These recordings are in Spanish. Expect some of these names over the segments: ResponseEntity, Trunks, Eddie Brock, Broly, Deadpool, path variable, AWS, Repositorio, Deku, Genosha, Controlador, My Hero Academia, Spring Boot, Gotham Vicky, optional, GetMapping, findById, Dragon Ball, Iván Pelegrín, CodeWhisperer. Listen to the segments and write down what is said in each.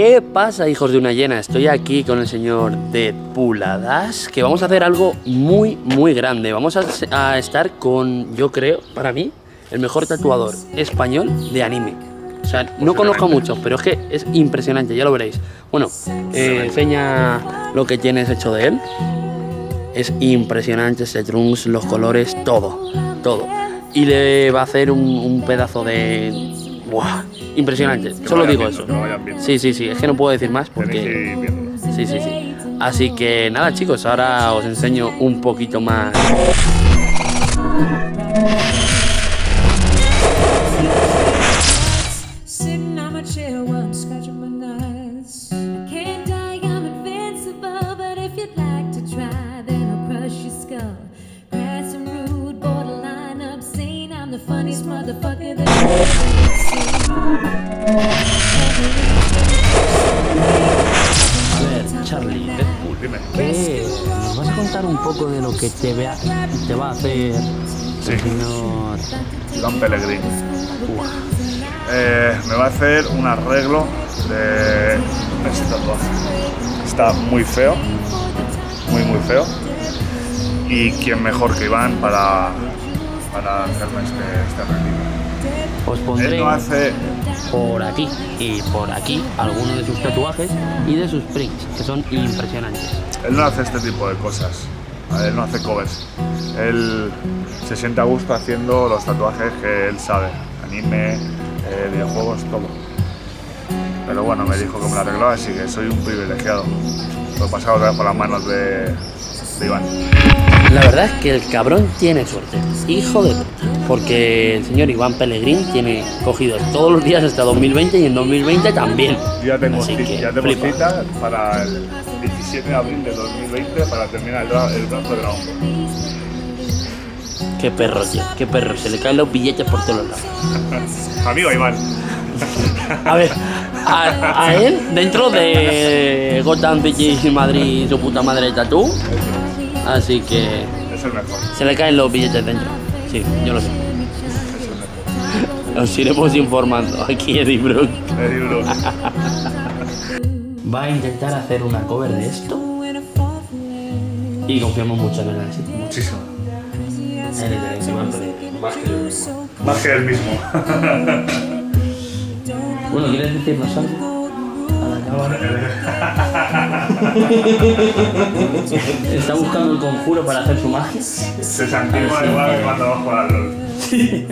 ¿Qué pasa, hijos de una hiena? Estoy aquí con el señor Deadpool, que vamos a hacer algo muy, muy grande. Vamos a estar con, yo creo, para mí, el mejor tatuador español de anime. O sea, no conozco muchos, pero es que es impresionante, ya lo veréis. Bueno, enseña lo que tienes hecho de él. Es impresionante ese Trunks, los colores, todo, todo. Y le va a hacer un pedazo de... ¡Buah! Impresionante, solo digo eso. Sí, sí, sí, es que no puedo decir más porque... Sí, sí, sí. Así que nada, chicos, ahora os enseño un poquito más. ¿Nos vas a contar un poco de lo que te va a hacer el señor Iván Pelegrín? Me va a hacer un arreglo de este tatuaje. Está muy feo, muy muy feo. Y quién mejor que Iván para hacerme este arreglo. Os pondré por aquí y por aquí algunos de sus tatuajes y de sus prints, que son impresionantes. Él no hace este tipo de cosas, él no hace covers, él se siente a gusto haciendo los tatuajes que él sabe, anime, videojuegos, todo. Pero bueno, me dijo que me lo arregló, así que soy un privilegiado. Lo he pasado otra vez por las manos de Iván. La verdad es que el cabrón tiene suerte, hijo de... Porque el señor Iván Pelegrín tiene cogido todos los días hasta 2020 y en 2020 también. Ya tengo cita para el 17 de abril de 2020 para terminar el brazo de Dragon Ball. Qué perro, tío, qué perro. Se le caen los billetes por todos lados. Amigo Iván. A ver, a él, dentro de Gotham Vicky y Madrid, su puta madre tatú. Así que... Es el mejor. Se le caen los billetes dentro. Sí, yo lo sé. Nos iremos informando. Aquí Eddie Brock. Eddie Brock. Va a intentar hacer una cover de esto. Y confiamos mucho en él. Muchísimo. Más que yo mismo. Más que él mismo. Bueno, ¿quieres decirnos algo? Está buscando el conjuro para hacer su magia. Se santigua igual que cuando va a jugar LOL. Sí.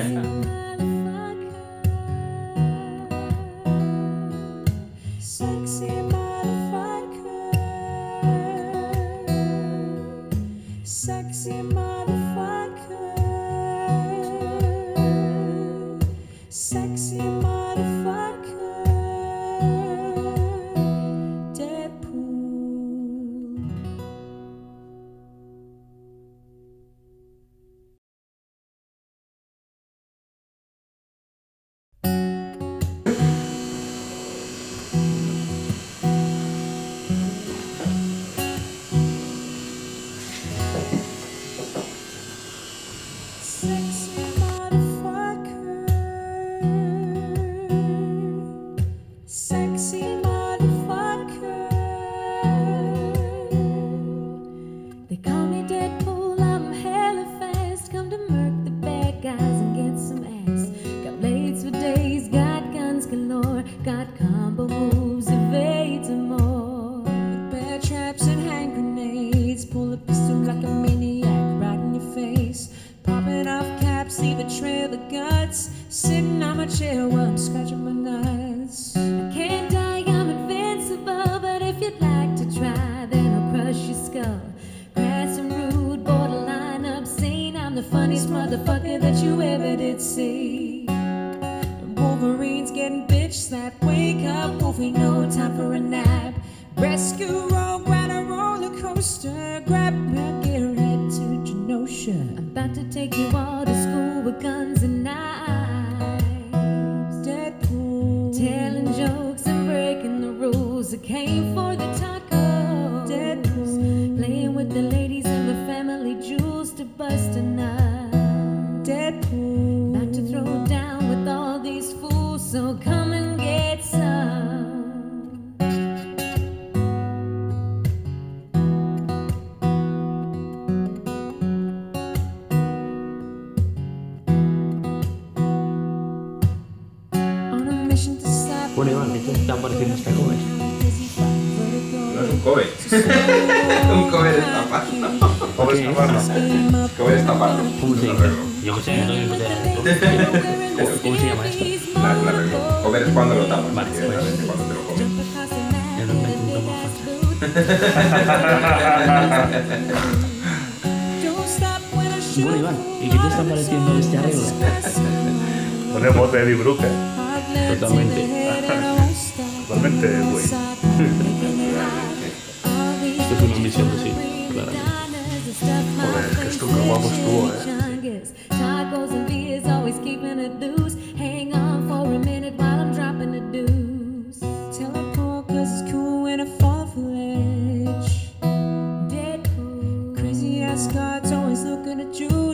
Rescue roll, ride a roller coaster, grab your gear, head to Genosha. I'm about to take you all to school with guns and knives. Deadpool, telling jokes and breaking the rules. I came for the tacos. Deadpool, playing with the ladies and the family jewels to bust a nut. Deadpool, about to throw down with all these fools, so come and get some. Bueno, Iván, ¿qué te han parecido este cover? No es un cover. Un cover es taparlo. Cover es taparlo. Cover es taparlo. ¿Cómo se llama? Yo que sé, no tengo ni idea. ¿Cómo se llama esto? La regla. Cover es cuando lo tapas. Vale, cuando te lo comes. Ya no me siento más fácil. Bueno, Iván, ¿y qué te está pareciendo este arreglo? Pone voz de Eddie Brock. Totalmente. Totalmente, güey. Esto es una misión de sí, claramente. Joder, es que esto que guapo estuvo,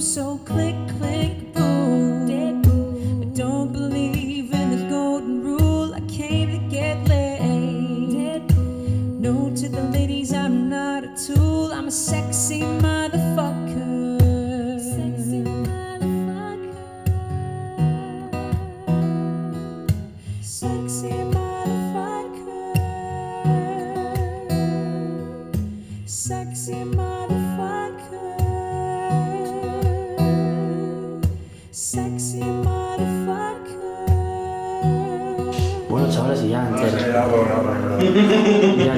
So click, click, boom. Deadpool. I don't believe in the golden rule. I came to get laid. Deadpool. No to the ladies, I'm not a tool. I'm a sexy motherfucker. Sexy motherfucker. Sexy motherfucker. Sexy motherfucker. Bueno, chavales, ya han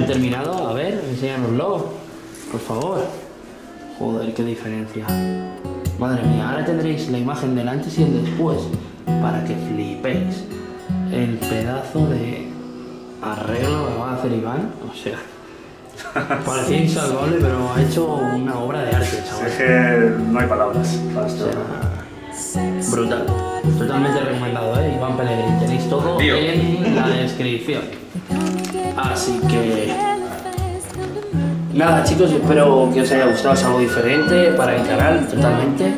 terminado. A ver, enséñanoslo, por favor. Joder, qué diferencia. Madre mía, ahora tendréis la imagen del antes y el después para que flipéis. El pedazo de arreglo que va a hacer Iván, o sea, parecía insalvable, pero ha hecho una obra de arte, chavales. Es que no hay palabras para esto. Brutal. Totalmente recomendado, Iván Pelegrín. Tenéis todo en la descripción. Así que nada, chicos, espero que os haya gustado. Es algo diferente para el canal, totalmente.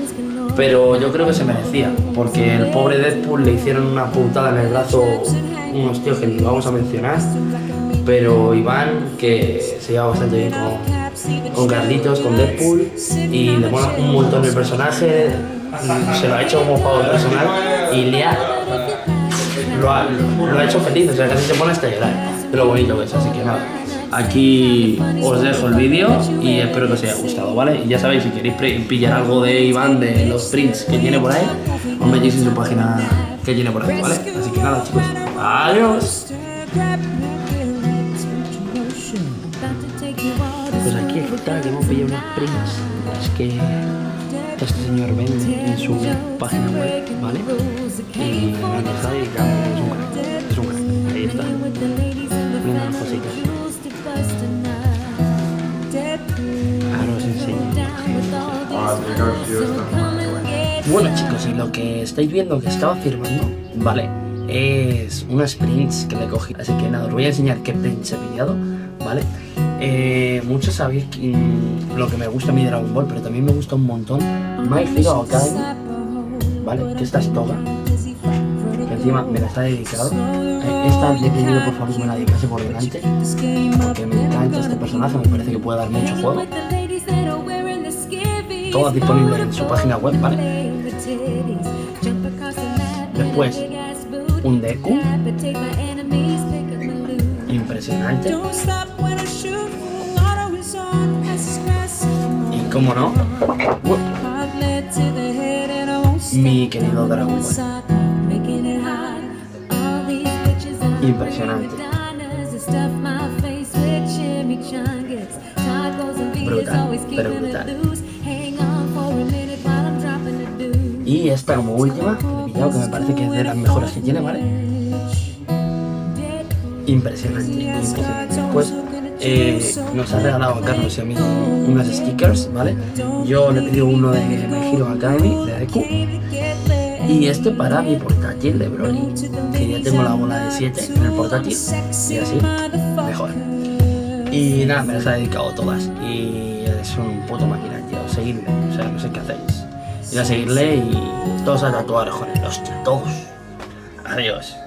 Pero yo creo que se merecía, porque el pobre Deadpool le hicieron una puntada en el brazo unos tíos que ni vamos a mencionar. Pero Iván, que se lleva bastante bien con Carlitos, con Deadpool, y le mola un montón el personaje. Se lo ha hecho como jugador personal y lo ha hecho feliz, o sea, casi se pone hasta llorar de lo bonito que es. Así que nada, aquí os dejo el vídeo y espero que os haya gustado, ¿vale? Y ya sabéis, si queréis pillar algo de Iván, de los prints que tiene por ahí, os metéis en su página que tiene por ahí, ¿vale? Así que nada, chicos, adiós. Pues aquí está, que hemos pillado unas prints, es que este señor vende en su página web, ¿vale? Y la caja de cámara es un crack, ahí está. Viendo las cositas. Ahora os enseño. Bueno, chicos, y lo que estáis viendo que estaba firmando, ¿vale? Es unas prints que le cogí. Así que nada, os voy a enseñar qué prints he pillado, ¿vale? Muchos sabéis que, lo que me gusta a mí de Dragon Ball, pero también me gusta un montón My Hero Academia, ¿vale? Que esta es toga, que encima me la está dedicado. Esta le he pedido por favor que me la dedicase por delante, porque me encanta este personaje, me parece que puede dar mucho juego. Todas disponibles en su página web, ¿vale? Después, un Deku impresionante. Y como no, mi querido Dragon Ball. Impresionante. Brutal, pero brutal. Y esta como última, que me parece que es de las mejores que tiene, ¿vale? Impresionante, impresionante. Pues nos ha regalado a Carlos y a mí unas stickers, ¿vale? Yo le he pedido uno de My Hero Academy, de Deku, y este para mi portátil de Broly, que ya tengo la bola de 7 en el portátil, y así, mejor. Y nada, me las ha dedicado todas, y es un puto máquina, tío, seguidme, o sea, no sé qué hacéis. Ir a seguirle y todos a tatuar, joder, los todos. Adiós.